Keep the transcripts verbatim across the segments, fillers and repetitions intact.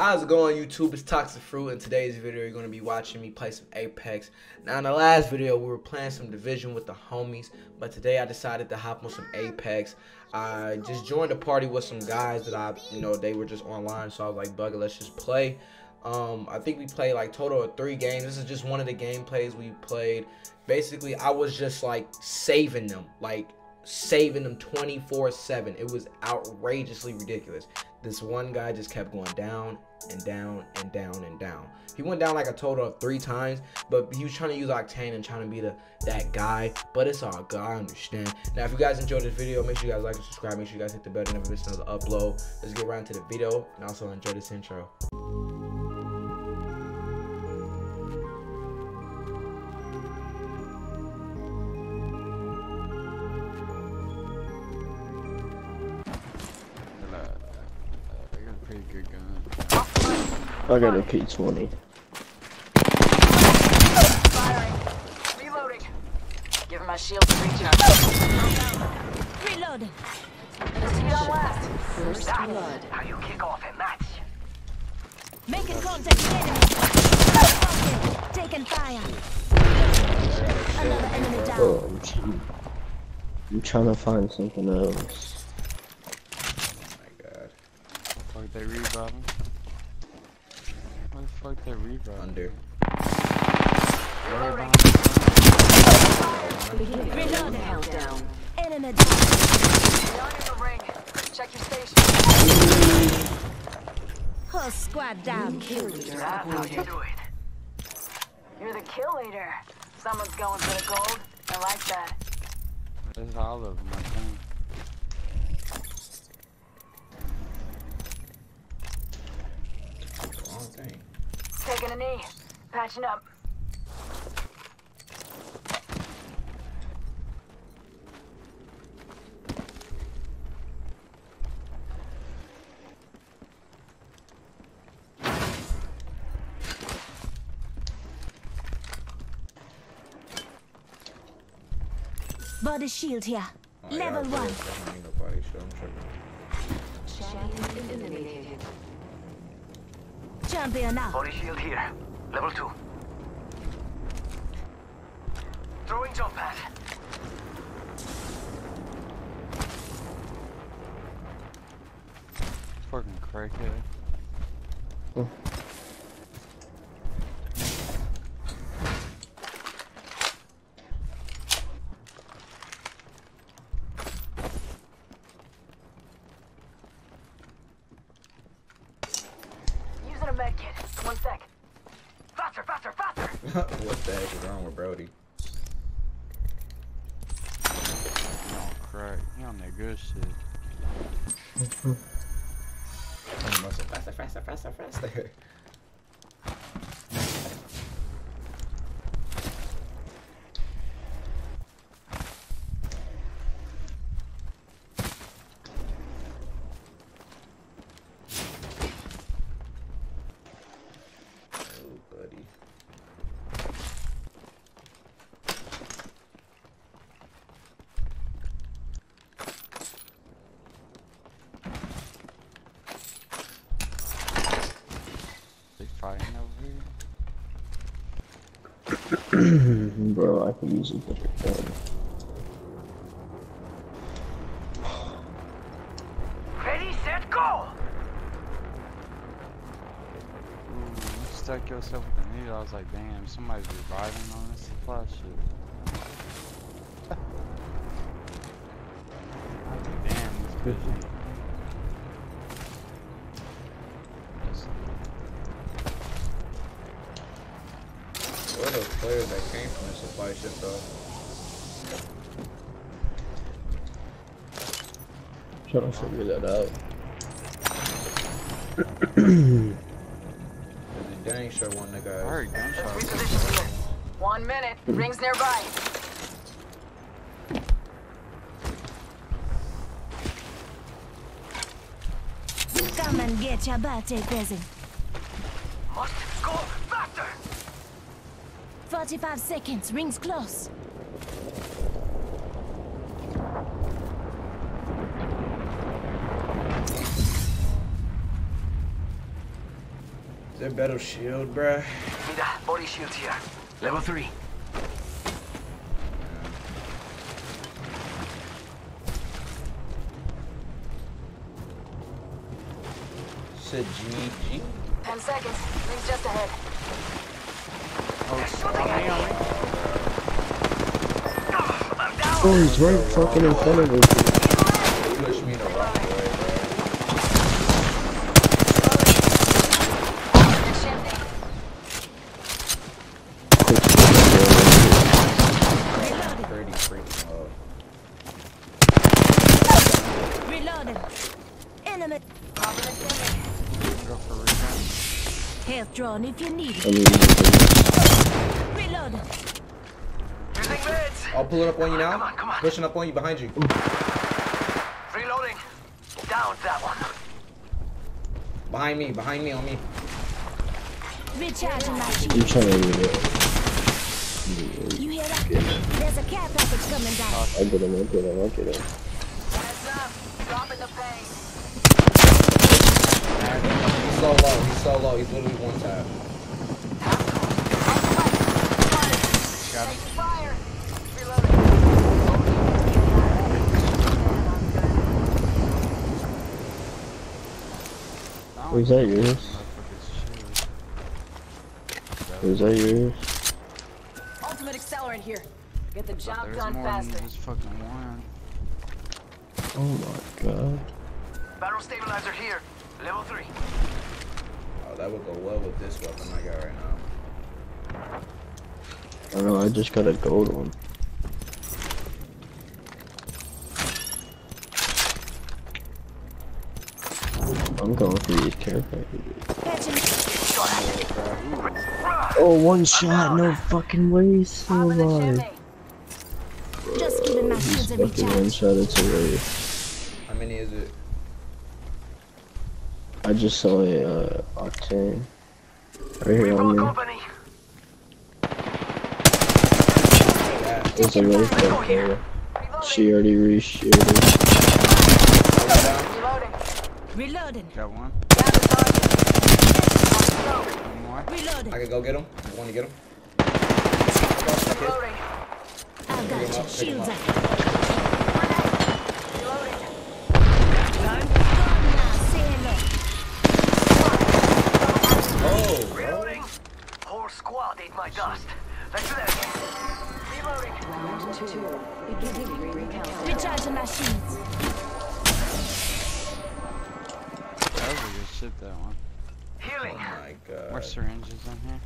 How's it going, YouTube? It's Toxic Fruit. In today's video, you're going to be watching me play some Apex. Now, in the last video, we were playing some Division with the homies, but today I decided to hop on some Apex. I just joined a party with some guys that I, you know, they were just online, so I was like, bug it, let's just play. Um, I think we played like total of three games. This is just one of the gameplays we played. Basically, I was just like saving them, like saving them twenty-four seven. It was outrageously ridiculous. This one guy just kept going down and down and down and down. He went down like a total of three times, but he was trying to use Octane and trying to be the that guy. But it's all good, I understand. Now, if you guys enjoyed this video, make sure you guys like and subscribe. Make sure you guys hit the bell to never miss another upload. Let's get right into the video and also enjoy this intro. I got a P twenty. Firing. Reloading. Giving my shield to reach out. Reload. First blood. How you kick off a match. Making contact with enemy. Taking fire. Another enemy down. Oh, I'm, trying. I'm trying to find something else. Oh my god. Like they revive him. Why the fuck that rebound? Under. Reloading. Reloading. Held down. Enemy down. Down in the ring. Check your station. Whole squad down. Kill leader. That's how you do it. You're the kill leader. Someone's going for the gold. I like that. There's all of them, I think. Taking a knee, patching up. Body shield here. Oh, level yeah, one. Nobody, so I'm Champion now. Body shield here. Level two. Throwing jump pad. Fucking crackhead. Oh. One sec. Faster, faster, faster! What the heck is wrong with Brody? Oh crap, you on that good shit. Faster, faster, faster, faster. Bro, I could use a different gun. Ready, set, go! Ooh, you stuck yourself with the needle. I was like, damn, somebody's reviving on this supply shit. I was like, damn, this bitch. Where those players that came from the supply ship though? Trying to figure that out. The dang sure one the guy. Alright, gunshots. One minute, rings nearby. Come and get your birthday present. Must go faster! forty-five seconds, rings close. Their better shield, bruh. Mida, body shields here. Level three. Said G G. Ten seconds. Things just ahead. Oh, oh, he's right fucking in front of us. He pushed me in a rock. Drawn if you need it. Reload. I'll pull it up on you now. Come on, come on. Pushing up on you behind you. Ooh. Reloading. Down that one. Behind me, behind me, on me. Recharging my shield. You trying to do it? You hear that? There's a care package coming down. I get him, I get him, I get him. Heads up. Dropping the pain. He's so low, he's so low, he's literally one tap. Got him. Fire. Reloading. Was that yours? Was that yours? Ultimate accelerant here. Get the job done faster. Oh my god. Barrel stabilizer here. Level three. Oh, that would go well with this weapon I got right now. I don't know, I just got a gold one. I'm going for these care packages. Oh, one shot, no fucking way, so alive. Just give him my kids every time. One shot, it's away. How many is it? I just saw a uh, octane right here on me. There's a really fuck there. She already re-shielded. Reloading. Got one. One more. Reloading. I can go get him. You want to get him? Reloading. I got your shields up. Reloading. Time. Oh, reloading. Whole squad ate my dust. Let's do that. Reloading. Round two. Beginning recount. Recharging machines. That was a good shit, that one. Healing. Oh my god. More syringes on here.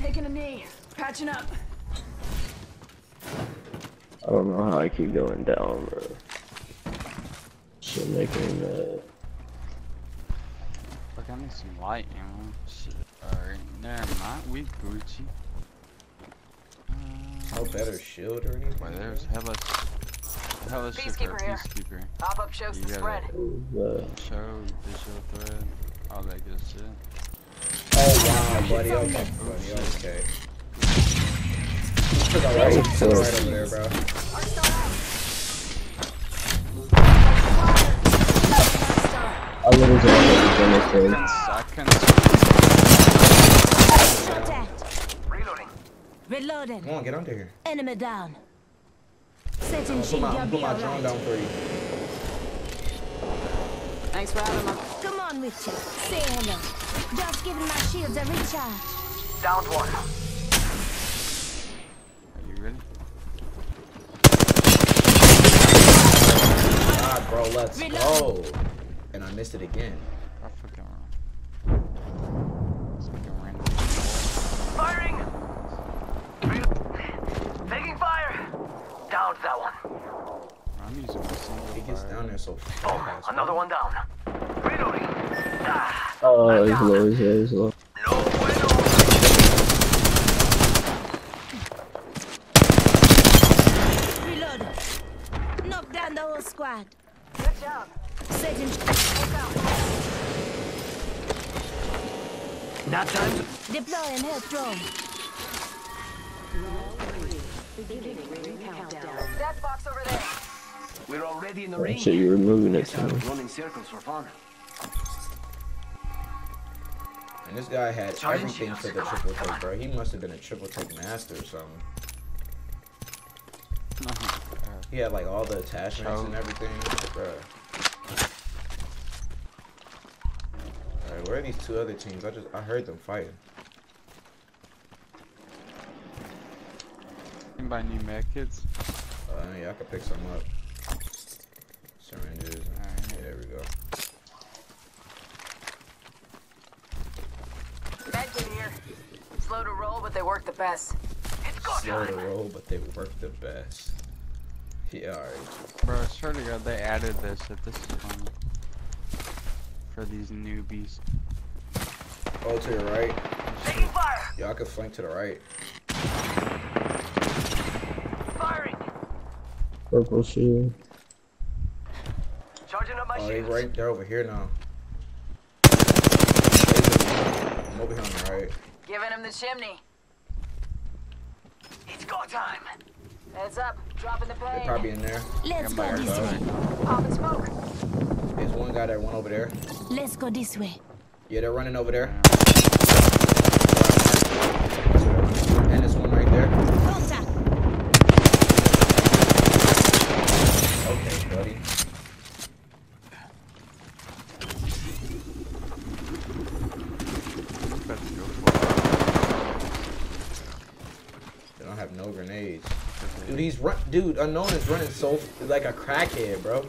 Taking a knee. Patching up. I don't know how I keep going down, bro. Shit making that. Uh... I need some light ammo. Shit. Alright, never mind. We Gucci. Uh, no better shield or anything. Why, there's Helix. Helix Peacekeeper here. Peacekeeper. Pop up shows you the spread. Gotta, uh, show visual thread. All that good shit. Oh wow, buddy. Okay, buddy. Okay. Still right, right over there, bro. I literally don't know what he's gonna say. Reloading. Reloading. Come on, get under here. Enemy down. Set in shield. I'll put my drone down for you. Thanks for having me. Come on with you. Say hello. Just giving my shields a recharge. Down one. Are you ready? Alright, bro, let's go. And I missed it again. I fucking wrong. It's fucking random. Firing! Taking fire! Downed that one. I'm using my single. He gets down there so fast. Oh, another one down. Reloading. Ah, oh, he's low, he's low, he's low. No bueno! Reload. Knock down the whole squad. Good job. Not time to deploy and health drone. That box over there. We're already in the ring. So you were moving it. Running circles for fun. And this guy had everything for the triple take, bro. He must have been a triple take master or something. He had like all the attachments and everything, bro. All right, where are these two other teams? I just I heard them fighting. Anybody need med kits? Uh, yeah, I could pick some up. Syringes. All right, yeah, there we go. Slow to roll, but they work the best. It's go time. Slow to roll, but they work the best. Yeah, alright. Bro, sure to God, they added this. That this is funny for these newbies. Oh, to your right. Taking fire. Yeah, I could flank to the right. Firing. Purple shield. Charging up my shield. Oh, they right there over here now. I'm over here on the right. Giving him the chimney. It's go time. Heads up. Dropping the plane. They're probably in there. Let's go this way. Popping smoke. There's one guy that went over there. Let's go this way. Yeah, they're running over there. And this one right there. Okay, buddy. They don't have no grenades. Dude, he's run. Dude, unknown is running so like a crackhead, bro.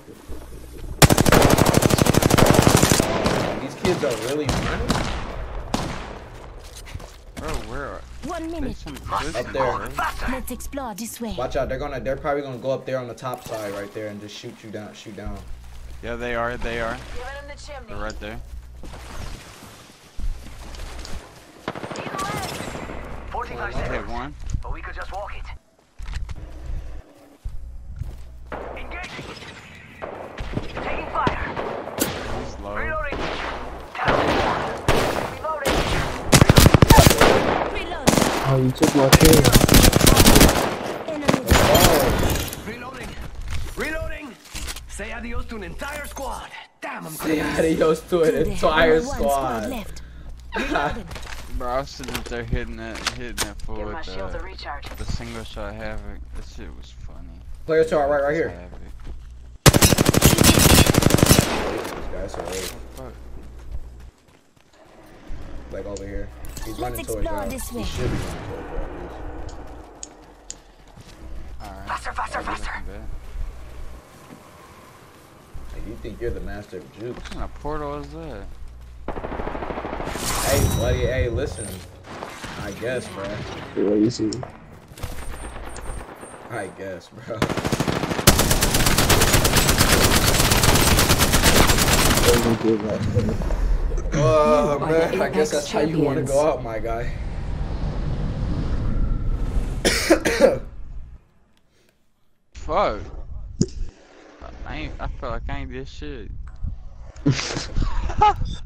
Oh, these kids are really running. Bro, where are? One minute. Up there. Let's explore this way. Watch out! They're gonna. They're probably gonna go up there on the top side right there and just shoot you down. Shoot down. Yeah, they are. They are. They're right there. forty-five seconds. Hit one. But we could just walk it. Engaging. Taking fire. Reloading. Reloading. Reloading. Oh, you took my kill. Oh. Reloading. Reloading. Say adios to an entire squad. Damn, I'm crazy. Say adios to an entire squad. squad Bro, I was sitting there hitting it, hitting it for with the, the single shot Havoc. This shit was funny. Player to our right, right here. This guy's alright. Like over here. He's running towards us. He should be running towards us. Alright. Faster, faster, faster. Hey, you think you're the master of juke? What kind of portal is that? Hey, buddy. Hey, listen. I guess, bro. What do you see? I guess, bro. Oh, man, I guess that's how you want to go out, my guy. Fuck. I, ain't, I feel like I ain't this shit.